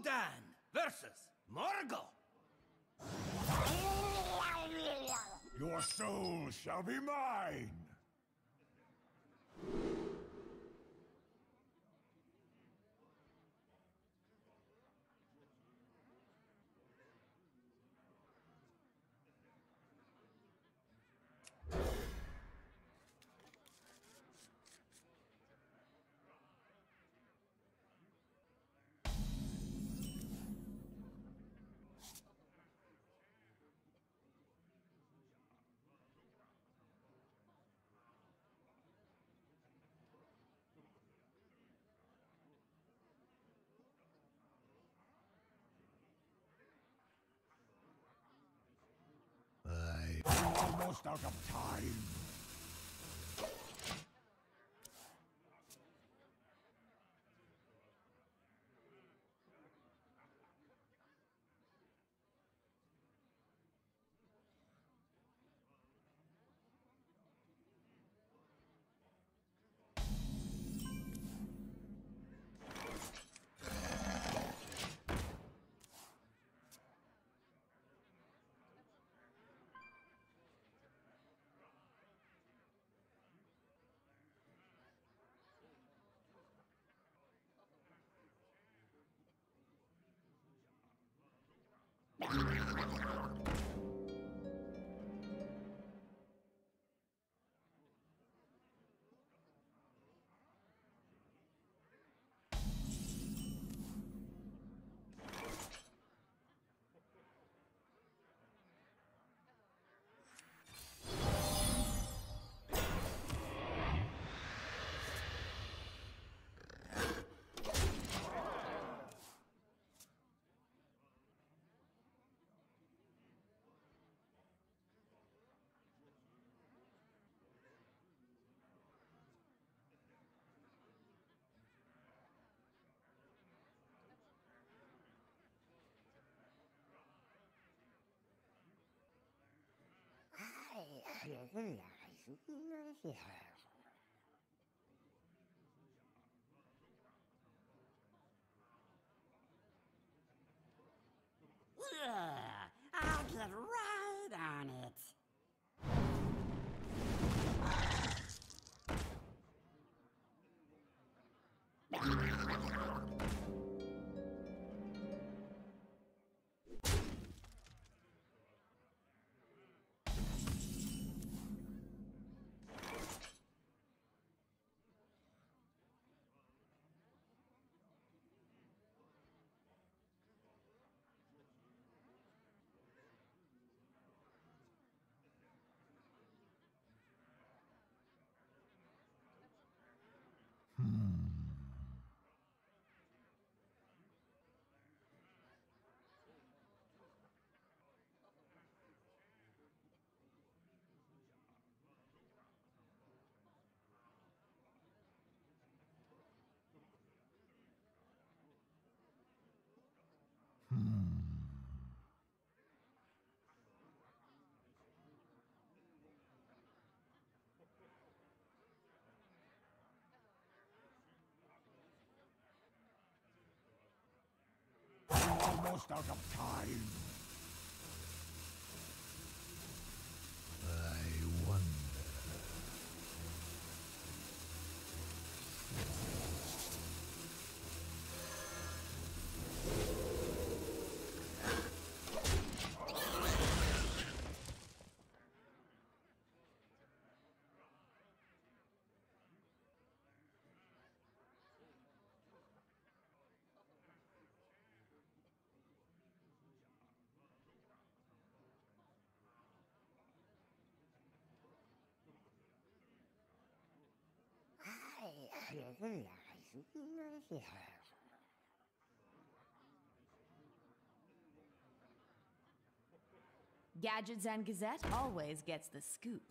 Rodan versus Morgul. Your soul shall be mine. Almost out of time. Yeah, I'll get right on it. Almost out of time. I wonder. Gadgets and Gazette always gets the scoop.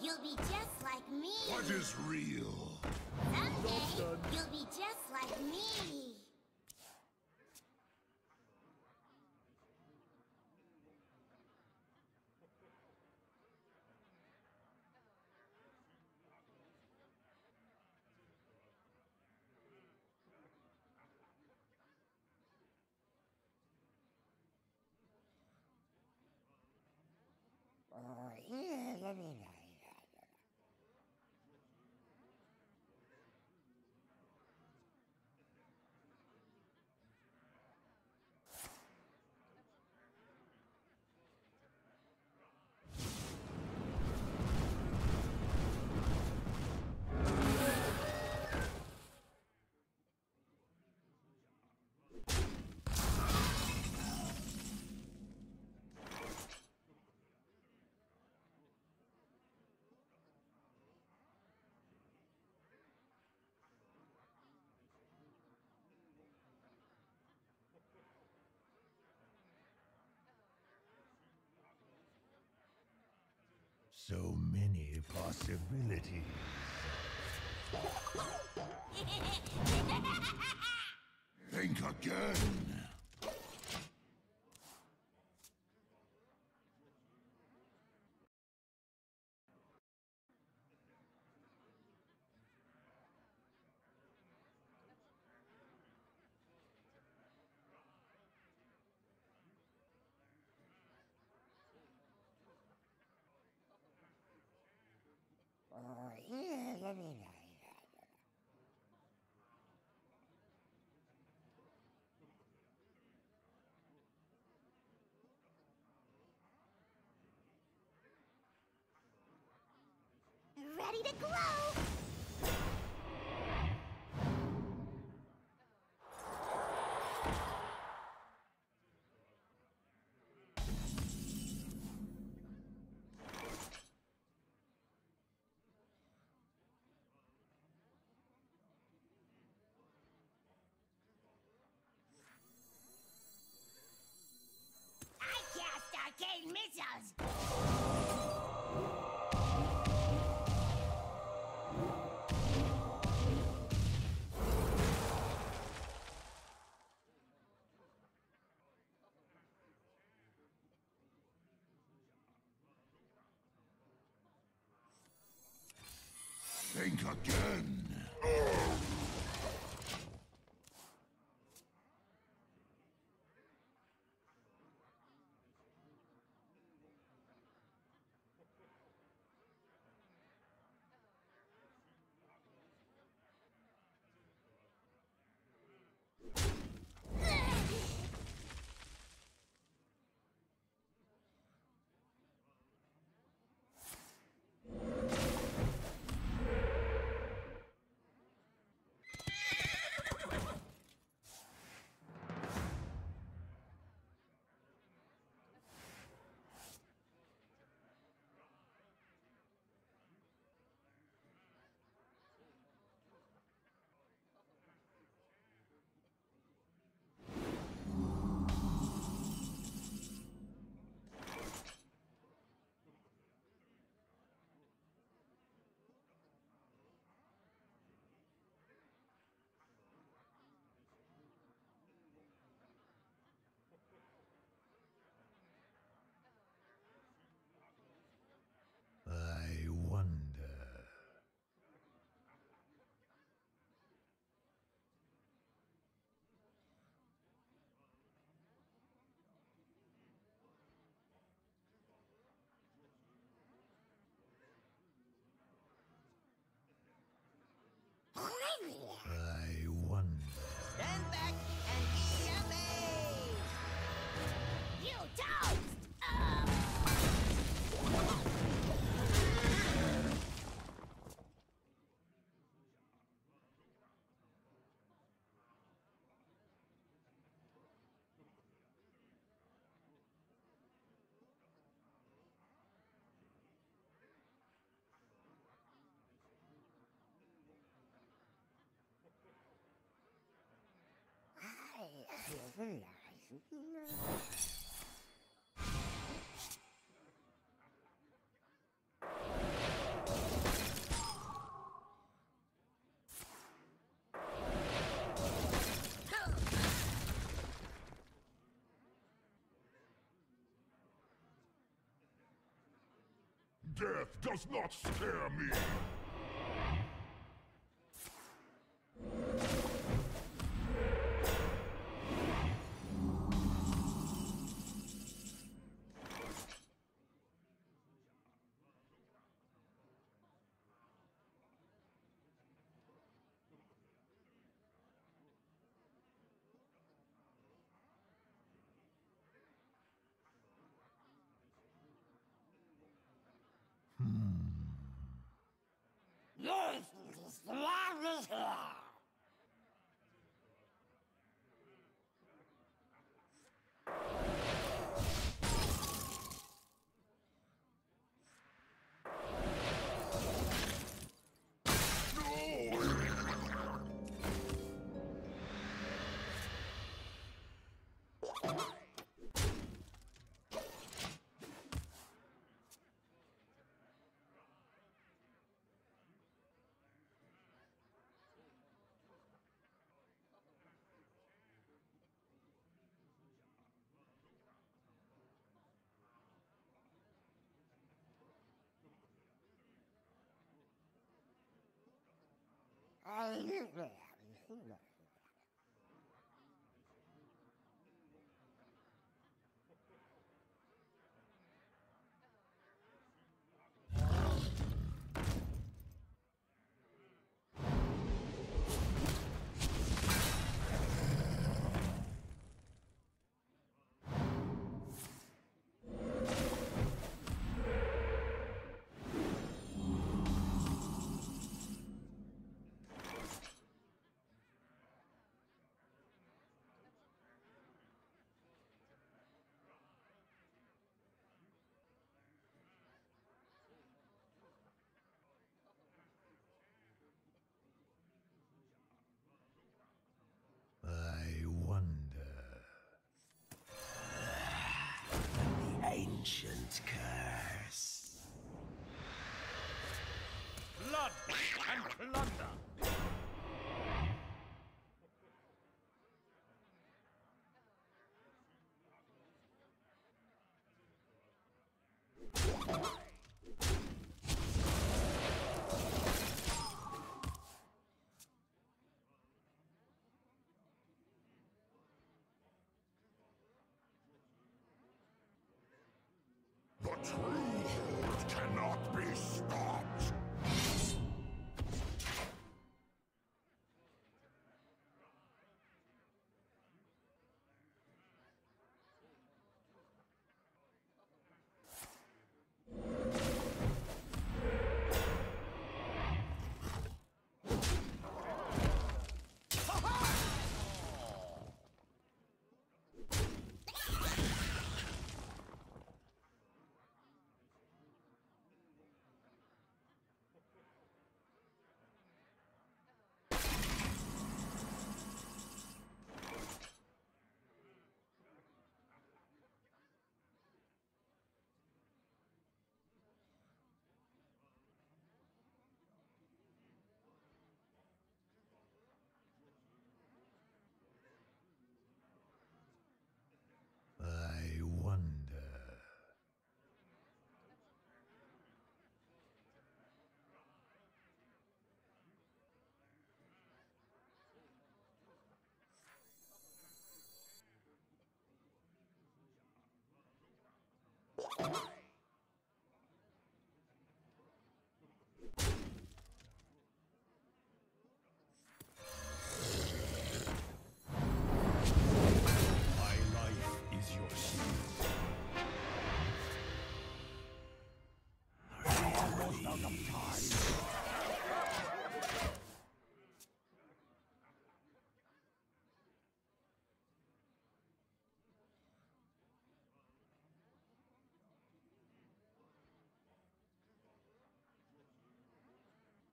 You'll be just like me. What is real? Someday, you'll be just like me. Oh, yeah, let me know. So many possibilities. Think again. Oh, yeah, let me know. Ready to glow! Arcane missiles! Think again! I wonder... I wonder... Stand back and eat your bed. Death does not scare me! Yes, the love is here. I think that. Ancient curse. Blood and plunder.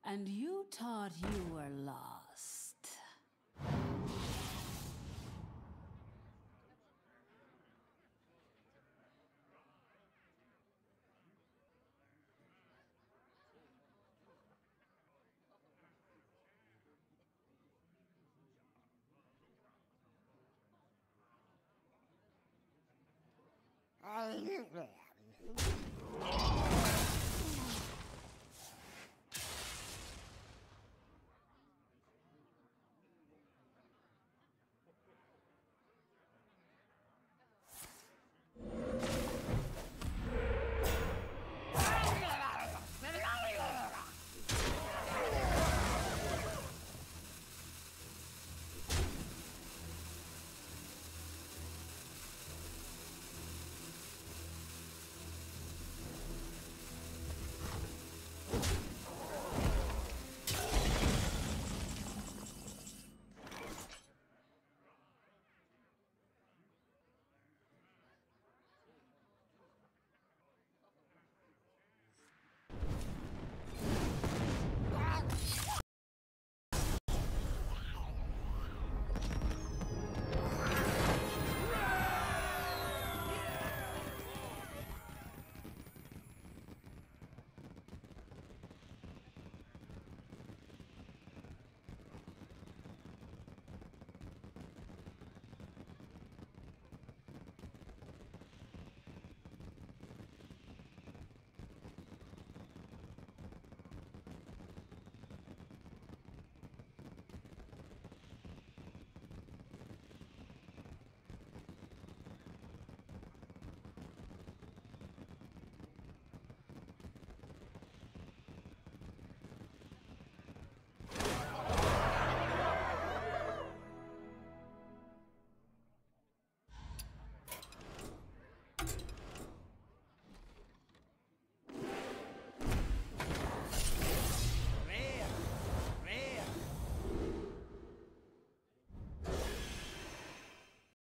And you thought you were lost.